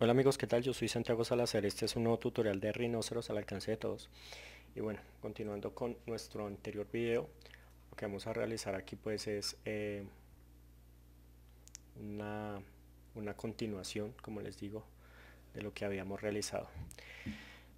Hola amigos, ¿qué tal? Yo soy Santiago Salazar, este es un nuevo tutorial de rinoceros al alcance de todos. Y bueno, continuando con nuestro anterior video, lo que vamos a realizar aquí pues es una continuación, como les digo, de lo que habíamos realizado.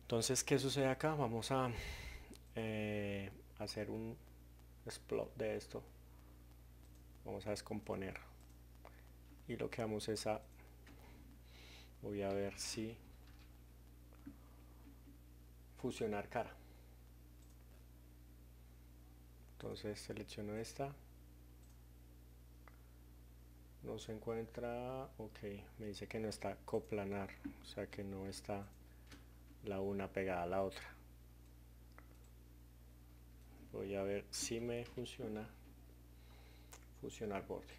Entonces, ¿qué sucede acá? Vamos a hacer un explode de esto, vamos a descomponer y lo que vamos es a... Voy a ver si fusionar cara. Entonces selecciono esta. No se encuentra. Ok, me dice que no está coplanar. O sea que no está la una pegada a la otra. Voy a ver si me funciona fusionar borde.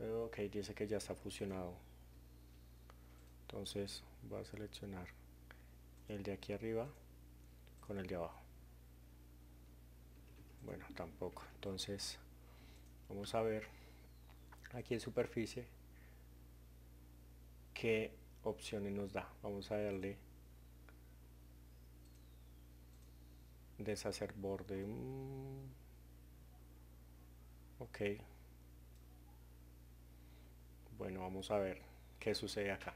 Ok, dice que ya está fusionado. Entonces voy a seleccionar el de aquí arriba con el de abajo. Bueno, tampoco. Entonces vamos a ver aquí en superficie qué opciones nos da. Vamos a darle deshacer borde. Ok. Bueno, vamos a ver qué sucede acá.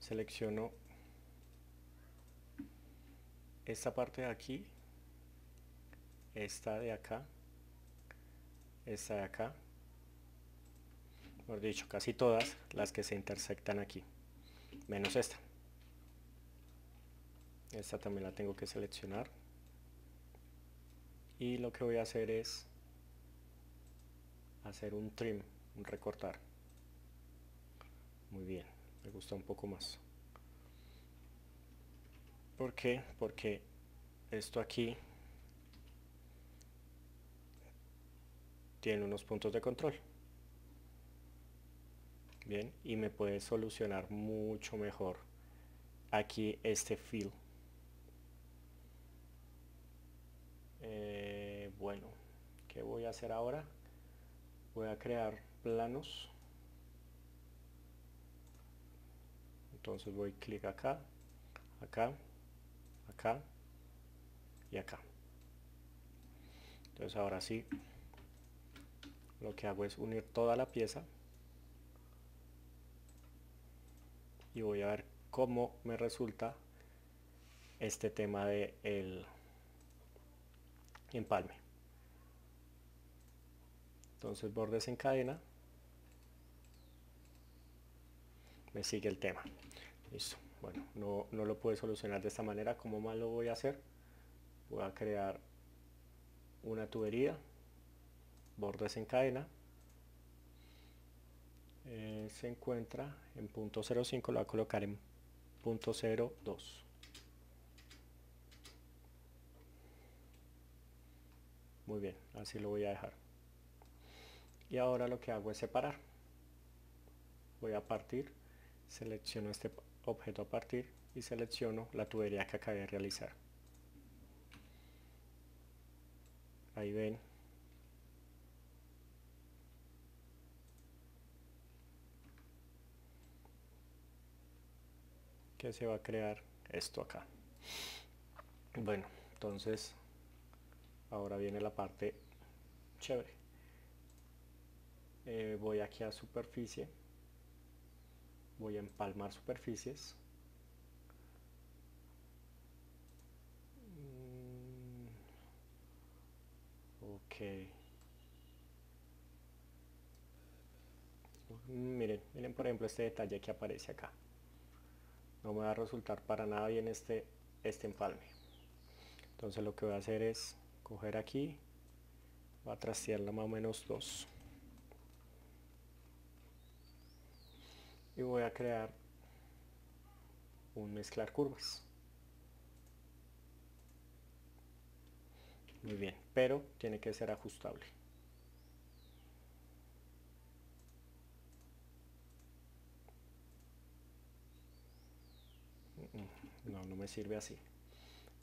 Selecciono esta parte de aquí, esta de acá, esta de acá. Mejor dicho, casi todas las que se intersectan aquí, menos esta. Esta también la tengo que seleccionar. Y lo que voy a hacer es hacer un trim, un recortar. Muy bien, me gusta un poco más. ¿Por qué? Porque esto aquí tiene unos puntos de control. Bien, y me puede solucionar mucho mejor aquí este fill. Bueno, ¿qué voy a hacer ahora? Voy a crear planos. Entonces voy clic acá, acá, acá y acá. Entonces ahora sí, lo que hago es unir toda la pieza y voy a ver cómo me resulta este tema del empalme. Entonces bordes en cadena, me sigue el tema. Listo. Bueno, no lo pude solucionar de esta manera. ¿Cómo más lo voy a hacer? Voy a crear una tubería, bordes en cadena, se encuentra en .05, lo voy a colocar en .02. Muy bien, así lo voy a dejar. Y ahora lo que hago es separar. Voy a partir, selecciono este objeto a partir y selecciono la tubería que acabé de realizar. Ahí ven. Que se va a crear esto acá. Bueno, entonces ahora viene la parte chévere. Voy aquí a superficie. Voy a empalmar superficies. Ok. Miren por ejemplo este detalle que aparece acá. No me va a resultar para nada bien este empalme. Entonces lo que voy a hacer es coger aquí, voy a trastearla más o menos 2. Y voy a crear un mezclar curvas. Muy bien, pero tiene que ser ajustable. no me sirve así.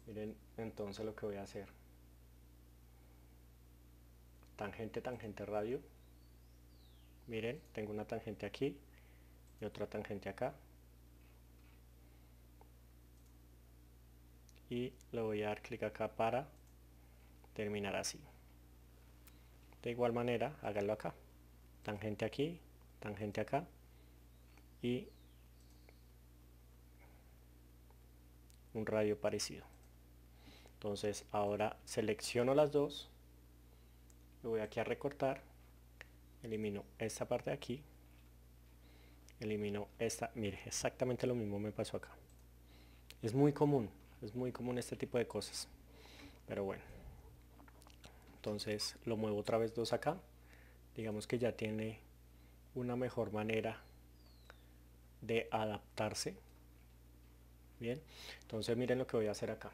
Miren entonces lo que voy a hacer: tangente, tangente, radio. Miren, tengo una tangente aquí y otra tangente acá, y le voy a dar clic acá para terminar así. De igual manera háganlo acá: tangente aquí, tangente acá, y un radio parecido. Entonces ahora selecciono las dos, le voy aquí a recortar, elimino esta parte de aquí, elimino esta. Mire, exactamente lo mismo me pasó acá. Es muy común, es muy común este tipo de cosas, pero bueno. Entonces lo muevo otra vez dos acá. Digamos que ya tiene una mejor manera de adaptarse. Bien, entonces miren lo que voy a hacer acá: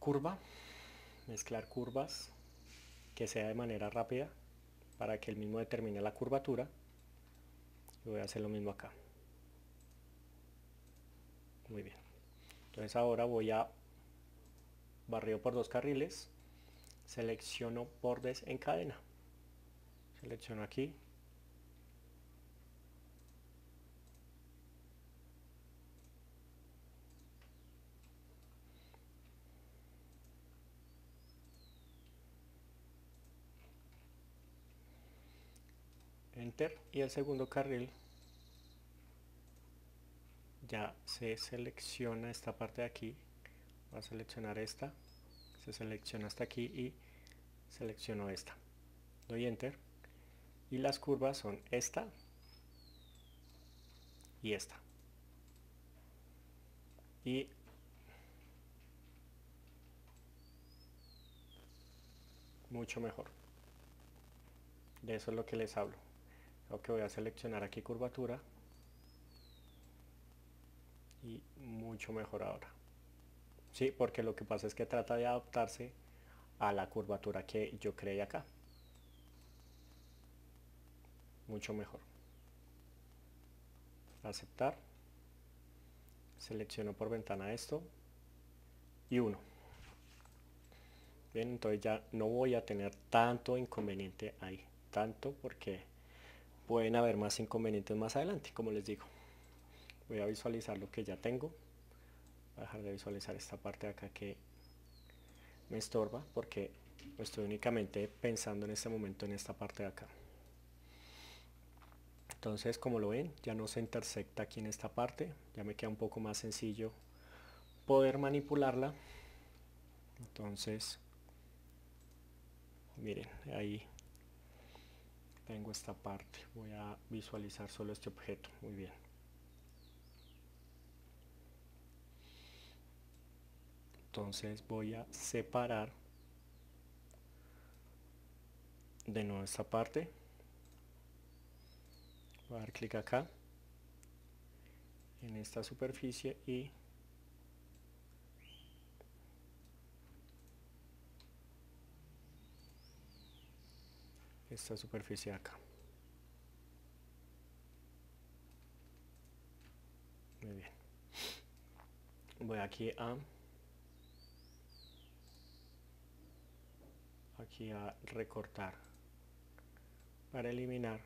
curva, mezclar curvas, que sea de manera rápida para que el mismo determine la curvatura. Y voy a hacer lo mismo acá. Muy bien, entonces ahora voy a barrido por dos carriles, selecciono bordes en cadena, selecciono aquí, enter, y el segundo carril ya se selecciona esta parte de aquí. Voy a seleccionar esta, se selecciona hasta aquí y selecciono esta, doy enter, y las curvas son esta y esta, y mucho mejor. De eso es lo que les hablo. Lo que voy a seleccionar aquí, curvatura, y mucho mejor ahora. Sí, porque lo que pasa es que trata de adaptarse a la curvatura que yo creé acá. Mucho mejor. Aceptar. Selecciono por ventana esto. Y uno. Bien, entonces ya no voy a tener tanto inconveniente ahí. Tanto, porque pueden haber más inconvenientes más adelante, como les digo. Voy a visualizar lo que ya tengo. Voy a dejar de visualizar esta parte de acá que me estorba, porque estoy únicamente pensando en este momento en esta parte de acá. Entonces, como lo ven, ya no se intersecta aquí en esta parte, ya me queda un poco más sencillo poder manipularla. Entonces miren, ahí tengo esta parte. Voy a visualizar solo este objeto. Muy bien. Entonces voy a separar de nuevo esta parte, voy a dar clic acá en esta superficie y esta superficie acá. Muy bien, voy aquí a recortar para eliminar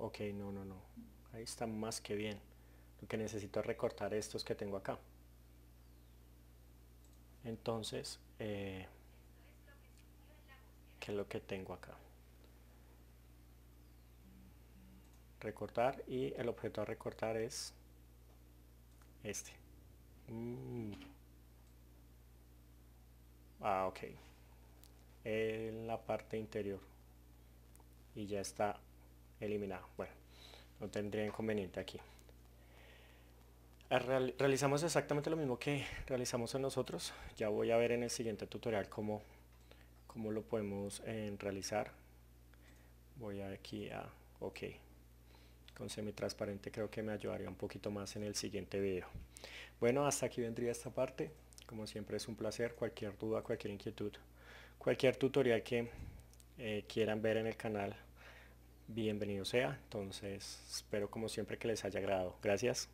ok, no, ahí está más que bien. Lo que necesito es recortar estos que tengo acá. Entonces ¿qué es lo que tengo acá? Recortar, y el objeto a recortar es este. Ok, en la parte interior, y ya está eliminado. Bueno, no tendría inconveniente aquí. Realizamos exactamente lo mismo que realizamos en nosotros. Ya voy a ver en el siguiente tutorial cómo lo podemos realizar. Voy aquí a ok. Con semitransparente creo que me ayudaría un poquito más en el siguiente video. Bueno, hasta aquí vendría esta parte. Como siempre es un placer. Cualquier duda, cualquier inquietud, cualquier tutorial que quieran ver en el canal, bienvenido sea. Entonces espero como siempre que les haya agradado. Gracias.